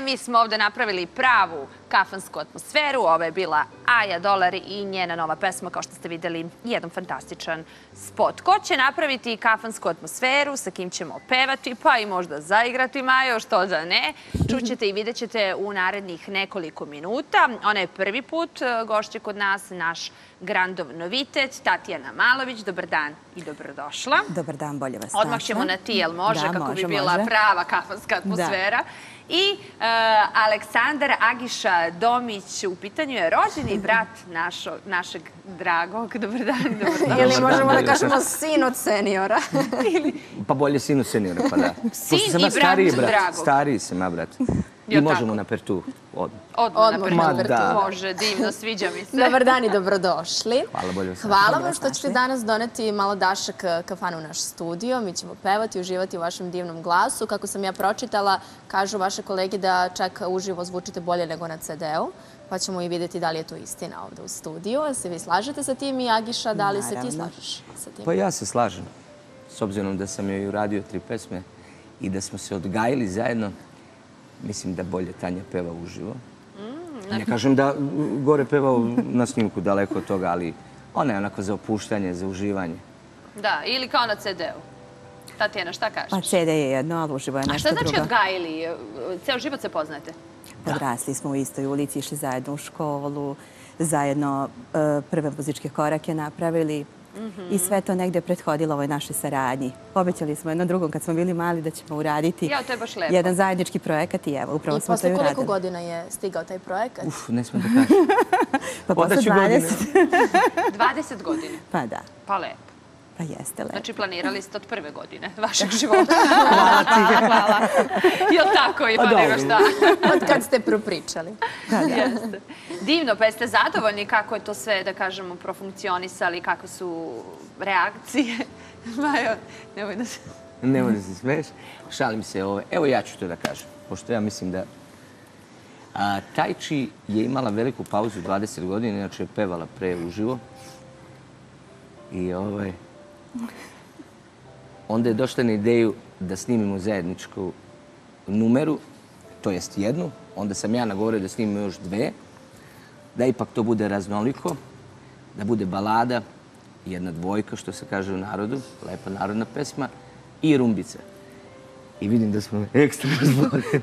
mi smo ovdje napravili pravu kafansku atmosferu. Ovo je bila Aja Dolar i njena nova pesma, kao što ste vidjeli, jedan fantastičan spot. Ko će napraviti kafansku atmosferu, sa kim ćemo pevati, pa i možda zaigrati, Majo, što da ne. Čućete i vidjet ćete u narednih nekoliko minuta. Ona je prvi put gošća kod nas, naš Grandov novitet, Tatjana Malović. Dobar dan i dobrodošla. Dobar dan, bolje vas našla. Odmah ćemo na ti, jel može, kako bi bila prava kafanska atmosfera. I Aleksandar Agiša Domić, u pitanju je rođeni brat našeg dragog. Dobar dan, dobar dan. Ili možemo da kažemo sin od seniora. Pa bolje sin od seniora, pa da. Sin i brat dragog. Stariji sam, a brat. I možemo na pertu odmah. Odmah na pertu. Može, divno, sviđa mi se. Dobar dan i dobrodošli. Hvala, bolje vas. Hvala vam što ćete danas doneti malo dašak kafana u naš studio. Mi ćemo pevati i uživati u vašem divnom glasu. Kako sam ja pročitala, kažu vaše kolege da čak uživo zvučite bolje nego na CD-u. Pa ćemo i vidjeti da li je to istina ovdje u studiju. Se vi slažete sa tim i Agiša, da li se ti slažeš sa tim? Pa ja se slažem. S obzirom da sam joj uradio 3 pesme i da smo se odgajili zajedno. Mislim da bolje Tanja peva uživo. Ne kažem da Gore pevao na snimku, daleko od toga, ali ona je onako za opuštanje, za uživanje. Da, ili kao na CD-u. Tatjana, šta kažeš? Pa CD je jedno, ali uživo je nešto drugo. A šta znači odgajili? Ceo život se poznate? Odrasli smo u istoj ulici, išli zajedno u školu, zajedno prve muzičke korake napravili. I sve to negdje prethodilo ovoj našoj saradnji. Obećali smo jedno drugom kad smo bili mali da ćemo uraditi jedan zajednički projekat i evo, upravo smo to i uradili. I posle koliko godina je stigao taj projekat? Uf, ne smem da kažem. Pa posle 20. 20 godina? Pa da. Pa lepo. Pa jeste lepo. Znači planirali ste od 1. godine vašeg života. Hvala ti. Hvala. Jel tako i pa nego šta? Od kad ste propričali. Jeste. Divno, pa jeste zadovoljni kako je to sve, da kažemo, profunkcionisali, kakve su reakcije? Majo, nemoj da se... Nemoj da se smeš. Šalim se. Evo ja ću to da kažem, pošto ja mislim da... Tajči je imala veliku pauzu 20 godina, inače je pevala pre uživo. I onda je došla na ideju da snimimo zajedničku numeru, to jest jednu. Onda sam ja nagovorio da snimimo još 2. Da ipak to bude raznoliko, da bude balada, jedna dvojka, što se kaže u narodu, lepa narodna pesma, i rumbica. I vidim da smo ekstra razboljeni.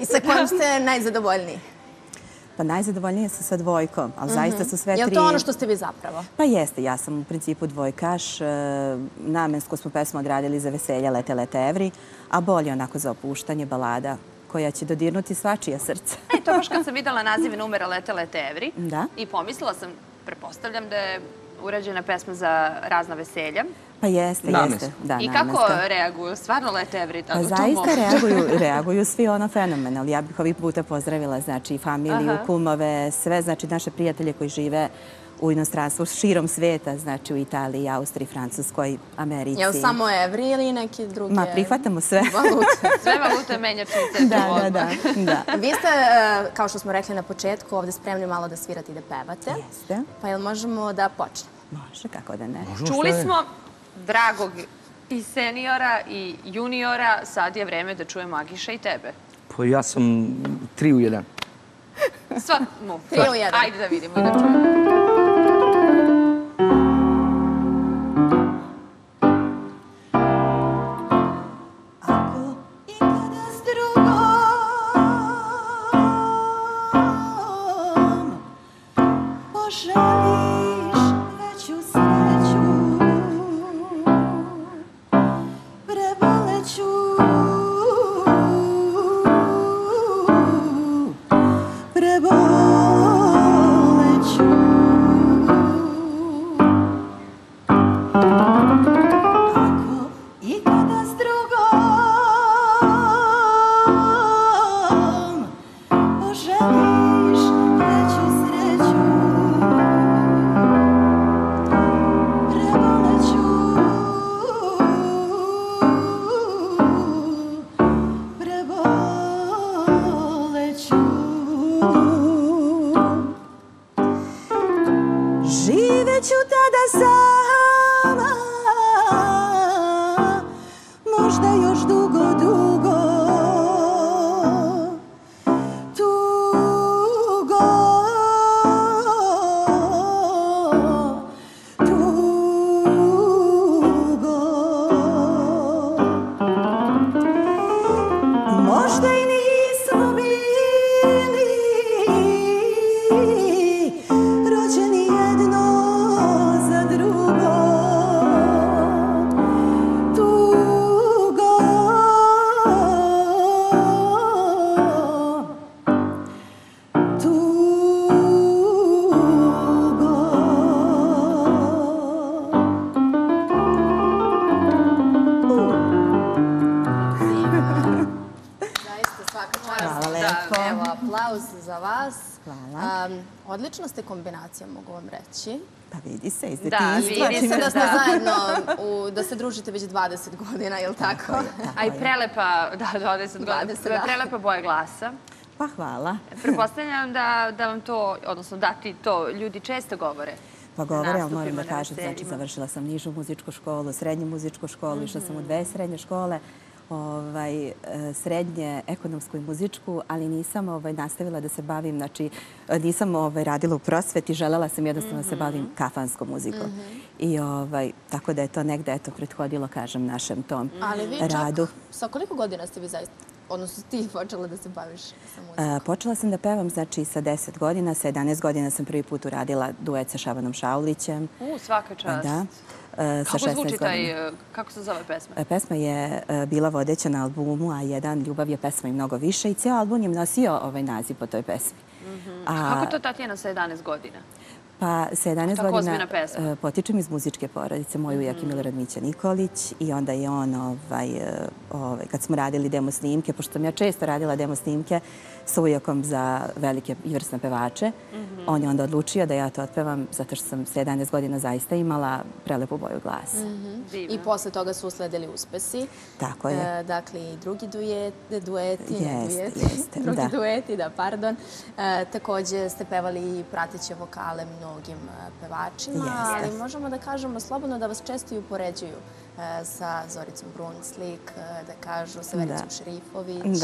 I sa kojom ste najzadovoljniji? Pa najzadovoljnije sam sa dvojkom, ali zaista su sve 3... Je li to ono što ste vi zapravo? Pa jeste, ja sam u principu dvojkaš. Namensko smo pesmu odradili za veselje Lete, lete evri, a bolje onako za opuštanje, balada koja će dodirnuti svačija srca. E, to baš kad sam videla nazive numera Lete, lete evri i pomislila sam, pretpostavljam da je urađena pesma za razna veselja. Pa jeste, jeste. I kako reaguju? Stvarno lete evri? Pa zaista reaguju svi ono fenomenalno. Ja bih ovih puta pozdravila familiju, kumove, sve naše prijatelje koji žive u inostranstvu širom svijeta, znači u Italiji, Austriji, Francuskoj, Americi. Je li samo evri ili neki drugi? Ma, prihvatamo sve. Sve valute menjačnice. Da, da, da. Vi ste, kao što smo rekli na početku, ovdje spremni malo da svirate i da pevate. Jeste. Pa jel možemo da počnemo? Može, kako da ne. Čuli smo dragog i seniora i juniora, sad je vreme da čujemo Agiša i tebe. Pa ja sam 3 u 1. Sva mu. 3 u 1. Ajde da vidimo i da čujemo. Možda još dugo, dugo svaka čast. Hvala lepo. Evo, aplauz za vas. Hvala. Odlična ste kombinacija, mogu vam reći. Pa vidi se, izde ti isplačimo. Da, vidi se da ste zajedno, da se družite već 20 godina, je li tako? A i prelepa, da, 20 godina, prelepa boja glasa. Pa hvala. Pretpostavljam da vam to, odnosno da ti to ljudi često govore. Pa govore, ali moram da kažem, znači završila sam nižu muzičku školu, srednju muzičku školu, išla sam u dve srednje škole, srednje, ekonomsku i muzičku, ali nisam nastavila da se bavim, znači nisam radila u prosveti, želela sam jednostavno da se bavim kafanskom muzikom. I tako da je to negde, eto, prethodilo, kažem, našem tom radu. Ali vi čak, sa koliko godina ste vi zaista, odnosno ti počela da se baviš sa muzikom? Počela sam da pevam, znači, sa 10 godina, sa 11 godina sam prvi put uradila duet sa Šabanom Šaulićem. Svaka čast. Da. Kako zvuči taj, kako se zove pesma? Pesma je bila vodeća na albumu, a jedan, Ljubav je pesma i mnogo više, i ceo album je nosio ovaj naziv po toj pesmi. Kako to Tatjana sa 11 godina? Pa sa 11 godina potičem iz muzičke porodice, moj ujak je Miloradović Nikolić, i onda je on, kad smo radili demo snimke, pošto sam ja često radila demo snimke sa ujakom za velike i vrsne pevače, on je onda odlučio da ja to otpevam, zato što sam sa 11 godina zaista imala prelepu boju glasa. I posle toga su usledili uspesi. Tako je. Dakle, i drugi dueti, da, pardon. Također ste pevali i prateće vokale mnogim pevačima, ali možemo da kažemo slobodno da vas često i upoređuju sa Zoricom Brnjić, da kažu sa Vericom Šerifović.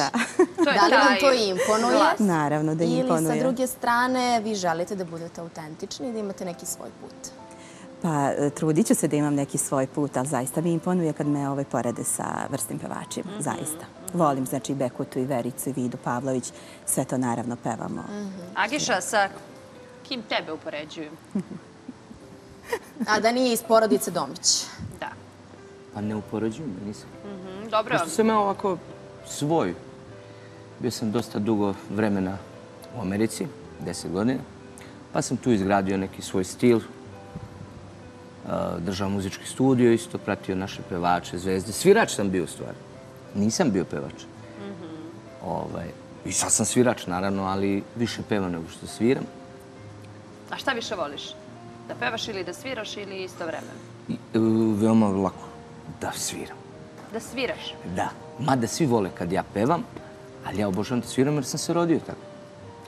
Da li vam to imponuje? Naravno da imponuje. Ili sa druge strane vi želite da budete autentični i da imate neki svoj put? Pa trudit ću se da imam neki svoj put, ali zaista mi imponuje kad me porede sa vrsnim pevačima, zaista. Volim, znači, i Bekutu, i Vericu, i Vidu Pavlović, sve to naravno pevamo. Agiša, sa kim tebe upoređujem? A da nije iz porodice Domić? Da. Pa ne upoređujem, nisam. Dobro. Pošto sam ja ovako svoj. Bio sam dosta dugo vremena u Americi, 10 godina, pa sam tu izgradio neki svoj stil. Držao muzički studio, isto pratio naše pevače, zvezde. Svirač sam bio u stvari. Nisam bio pevač. I sad sam svirač, naravno, ali više pevam nego što sviram. A šta više voliš? Da pevaš ili da sviraš ili isto vremena? Veoma lako. Da sviram. Da sviraš? Da. Mada svi vole kad ja pevam, ali ja obožavam da sviram jer sam se rodio tako.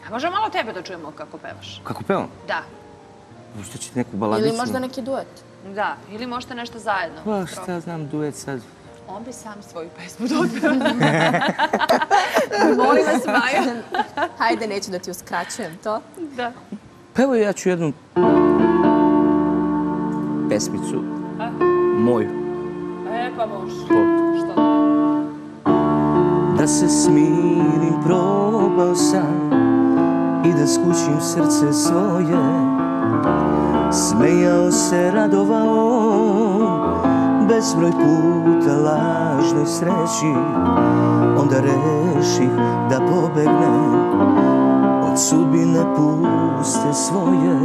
A možemo malo tebe da čujemo kako pevaš? Kako pevam? Da. Možda ćete neku baladicu. Ili možda neki duet. Da. Ili možda nešto zajedno. Pa šta znam, duet sad. On bi sam svoju pesmu dodao. Molim vas, Maja. Hajde, neću da ti uskraćujem to. Da. Pa evo ja ću jednu pesmicu, moju. E, pa može. Što? Da se smirim, probao sam i da skućim srce svoje. Smejao se, radovao, bezbroj puta lažnoj sreći. Onda reših da pobegnem. Sudbine puste svoje,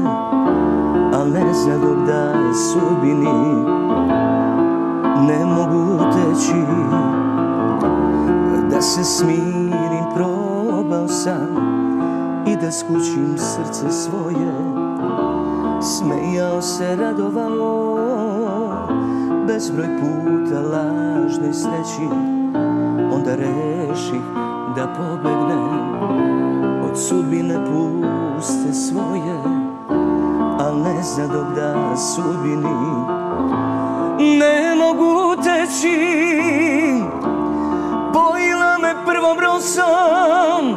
al ne zna dok da sudbini ne mogu teći. Da se smirim, probao sam i da skućim srce svoje. Smejao se, radovao, bezbroj puta lažnoj sreći. Onda reših da pobegnem. Sudbine puste svoje, al ne zna dok da sudbini ne mogu teći. Pojila me prvom rosom,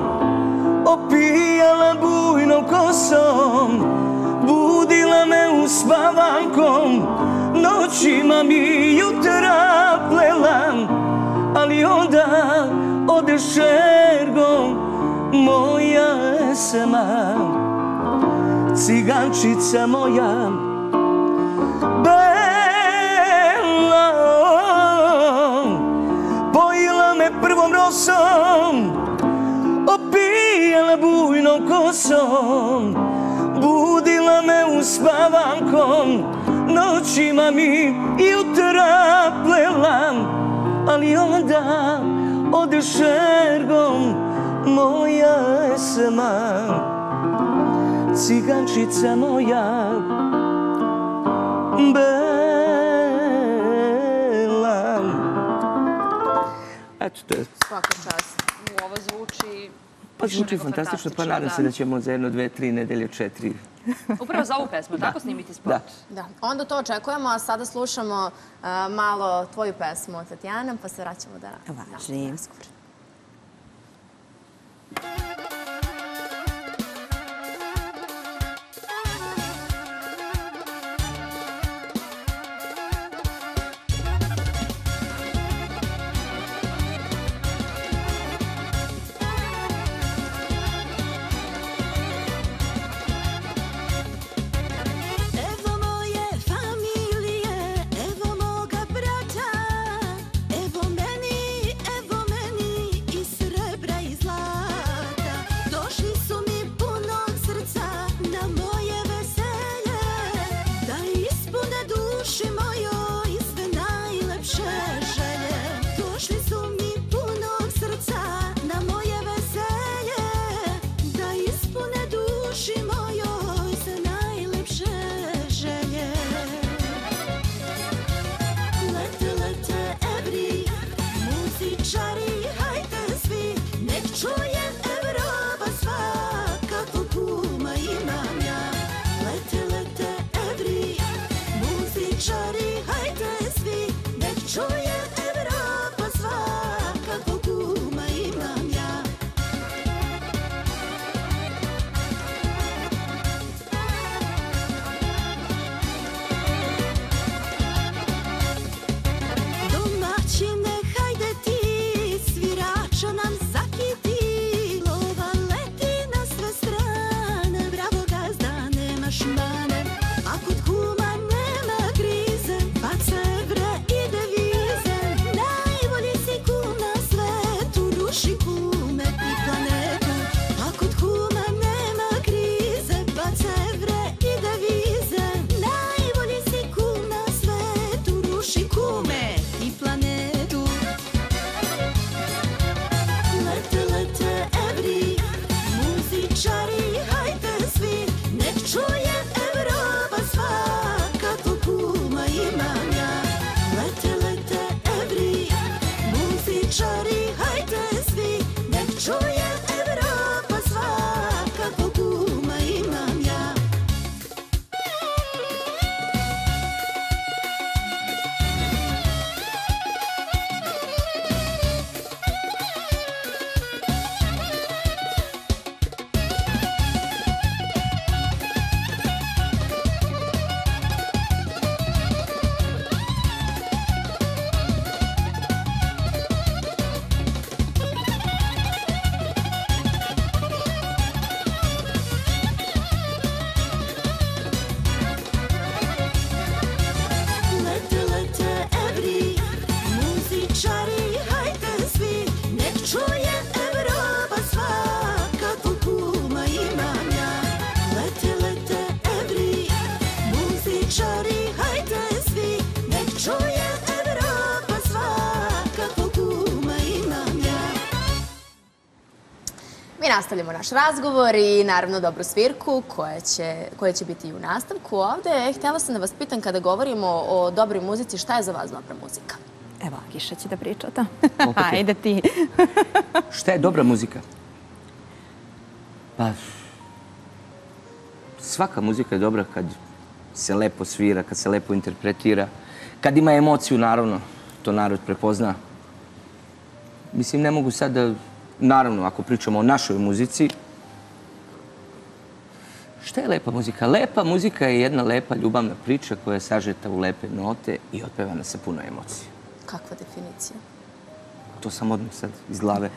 opijala bujnom kosom, budila me uspavankom, noćima mi jutra plelam, ali onda odeš šergom. Moja esema, cigančica moja, bela. Pojela me prvom rosom, opijela bujnom kosom, budila me uspavankom, noćima mi jutra plelam, ali onda odeš šergom. moja esma, cigančica moja, bela. Eto to je. Svaka čast. Mu ovo zvuči... Pa zvuči fantastično, pa nadam se da ćemo za jedno, dve, tri nedelje, četiri. Upravo za ovu pesmu, tako snimiti spot. Da. Onda to očekujemo, a sada slušamo malo tvoju pesmu od Tatjane, pa se vraćamo da radimo. Nastavljamo naš razgovor i naravno dobru svirku koja će biti i u nastavku ovde. Htjela sam da vas pitam kada govorimo o dobroj muzici, šta je za vas dobra muzika? Evo, Agiša će da priča o tom. Ajde ti. Šta je dobra muzika? Pa, svaka muzika je dobra kad se lepo svira, kad se lepo interpretira. Kad ima emociju, naravno, to narod prepozna. Mislim, ne mogu sad da... Naravno, ako pričamo o našoj muzici, šta je lepa muzika? Lepa muzika je jedna lepa ljubavna priča koja je sažeta u lepe note i otpevana sa puno emocije. Kakva definicija? To sam odmah sad iz glave.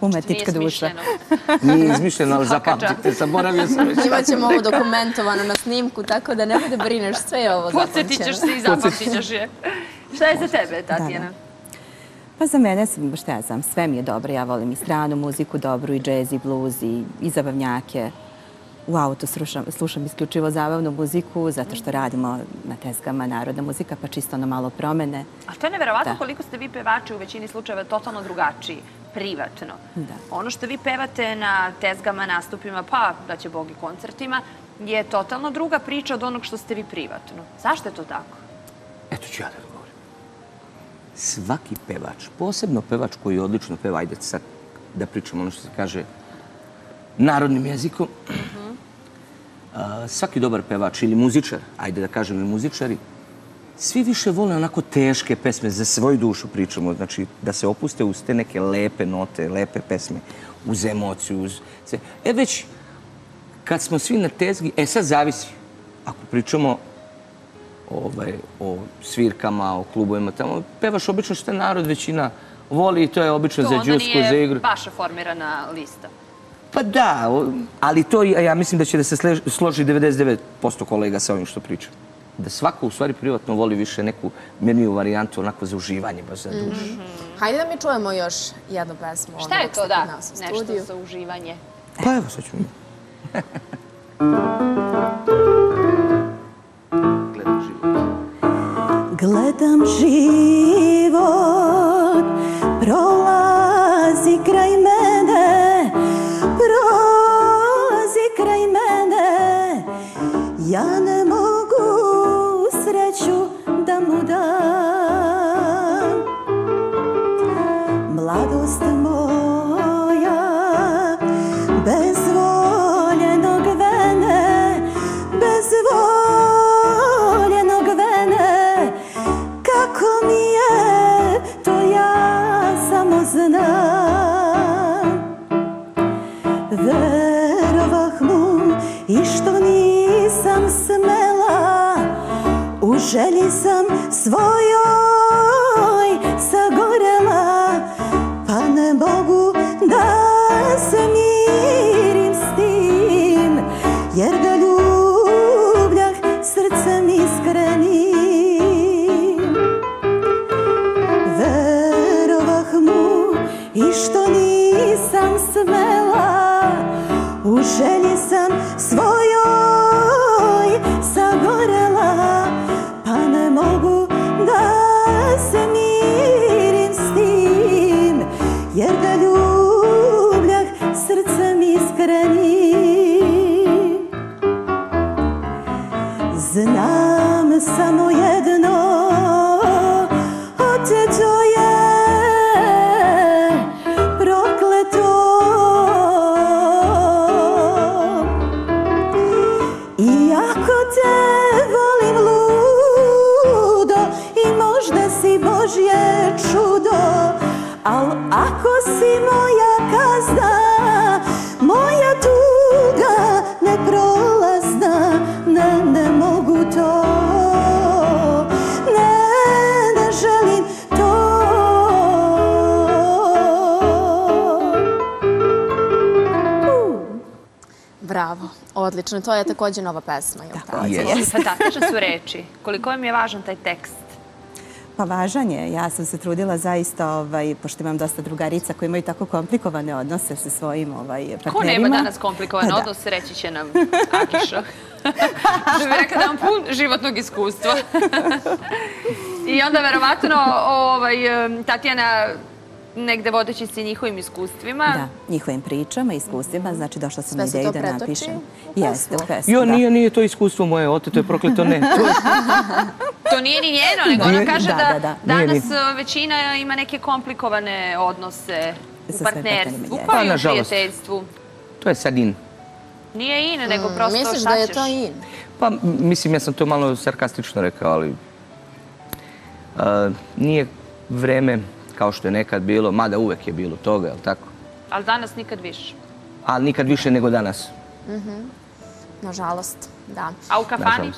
Umetnička duša. Nije izmišljeno, ali zapamtite, zaboravio sam već. Imaćemo ovo dokumentovano na snimku, tako da ne bude brineš, sve je ovo zapamćeno. Podsjetićeš se i zapamtićeš je. Šta je za tebe, Tatjana? Pa za mene, šta ja znam, sve mi je dobro. Ja volim i stranu muziku, dobru, i džez, i bluz, i zabavnjake. U autu slušam isključivo zabavnu muziku, zato što radimo na tezgama narodna muzika, pa čisto ono malo promene. A to je neverovatno koliko ste vi pevači u većini slučajeva totalno drugačiji. privatno. Ono što vi pevate na tezgama, nastupima, pa da će Bog i koncertima, je totalno druga priča od onog što ste vi privatno. Zašto je to tako? Eto ću ja da odgovorim. Svaki pevač, posebno pevač koji odlično peva, ajde sad da pričamo ono što se kaže narodnim jezikom, svaki dobar pevač ili muzičar, ajde da kažem i muzičari, svi više vole onako teške pesme, za svoju dušu pričamo, znači da se opuste uz te neke lepe note, lepe pesme, uz emociju, uz sve. E već, kad smo svi na tezgi, e sad zavisi, ako pričamo o svirkama, o klubovima, tamo pevaš obično što narod većina voli i to je obično za džusku, za igru. To onda nije vaša formirana lista. Pa da, ali to ja mislim da će da se složi 99% kolega sa ovim što pričam. Da svako u stvari privatno voli više neku mirniju varijantu onako za uživanje, baš za dušu. Hajde da mi čujemo još jednu pesmu. Šta je to da? Nešto za uživanje. Pa evo sad ćemo. Gledam život. Gledam život, prolazi kraj mene, prolazi kraj mene. Ja ne mogu sreću da mu dam. Mladost moja bez zvoljenog vene, kako mi je, to ja samo znam. Verovah mu i što nisam smela, u želji sam svojoj sagorela, pa ne mogu da se mirim s tim, jer da ljubim srcem iskrenim. Verovah mu i što nisam smela, u želji sam svojoj sagorela, pa ne mogu da se mirim s tim, jer da ljubljah srcem iskrenim. Znam samo jedno, oteto je, prokleto. Iako te volim ludo i možda si Božje čudo, al ako si moja kazna, moja tuga neprolazna, ne mogu to, ne želim to. Bravo, odlično. To je također nova pesma. Tako je. Fantastične su reči. Koliko vam je važan taj tekst? Pa važan je. Ja sam se trudila zaista, pošto imam dosta drugarica koji imaju tako komplikovane odnose sa svojim partnerima. Ko nema danas komplikovan odnos, reći će nam Agiša. Da bih rekao da imam pun životnog iskustva. I onda verovatno Tatjana negde vodeći se njihovim iskustvima. Da, njihovim pričama, iskustvima. Znači došla sam na ideju da napišem. Jeste, u pesmu. Jo, nije to iskustvo moje, oteto je prokleto, ne. To nije ni njeno, nego ona kaže da danas većina ima neke komplikovane odnose u partnerstvu, pa i u prijateljstvu. To je sad in. Nije in, nego prosto šta ćeš. Misliš da je to in? Pa, mislim, ja sam to malo sarkastično rekao, ali nije vreme kao što je nekad bilo, mada uvek je bilo toga, je li tako? Ali danas nikad više. Ali nikad više nego danas. Nažalost, da. A u kafani?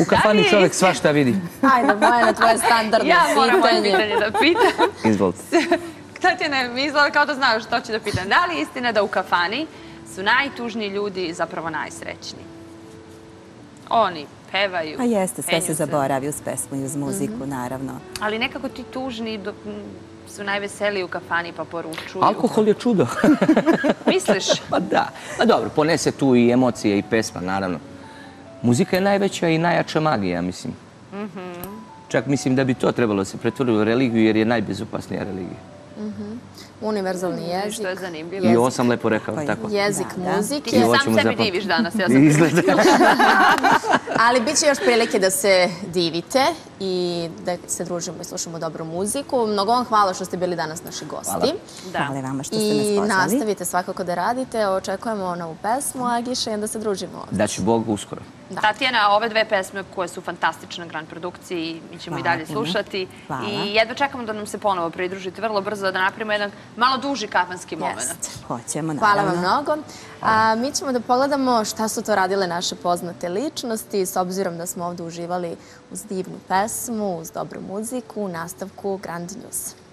U kafani čovjek svašta vidi. Ajde, Bojana, tvoje standardno pitanje. Ja moram ovo pitanje da pitam. Izvolite. Tatjana mi izgleda kao da znaš što ću da pitam. Da li je istina da u kafani su najtužniji ljudi zapravo najsrećni? Oni pevaju. A jeste, sve se zaboravi uz pesmu i uz muziku, naravno. Ali nekako ti tužni su najveseliji u kafani pa poručuju. Alkohol je čudo. Misliš? Pa da. Pa dobro, ponese tu i emocije i pesma, naravno. Muzika je najveća i najjača magija, mislim. Čak mislim da bi to trebalo se pretvoriti u religiju, jer je najbezopasnija religija. Univerzalni jezik. Što je zanimljivo. I ovo sam lepo rekao. Jezik muzike. Ti sam sebi diviš danas. Ali bit će još prilike da se divite i da se družimo i slušamo dobru muziku. Mnogo vam hvala što ste bili danas naši gosti. Hvala vama što ste nas pozvali. I nastavite svakako da radite. Očekujemo novu pesmu, Agiša, i onda se družimo ovdje. Daći Bog uskoro. Tatjana, ove dve pesme koje su fantastične na Grand produkciji, mi ćemo i dalje slušati. I jedva čekamo da nam se ponovo pridružite vrlo brzo, da napravimo jedan malo duži kafanski moment. Hoćemo, naravno. Hvala vam mnogo. Mi ćemo da pogledamo šta su to radile naše poznate ličnosti, s obzirom da smo ovdje uživali uz divnu pesmu, uz dobru muziku, u nastavku Grand News.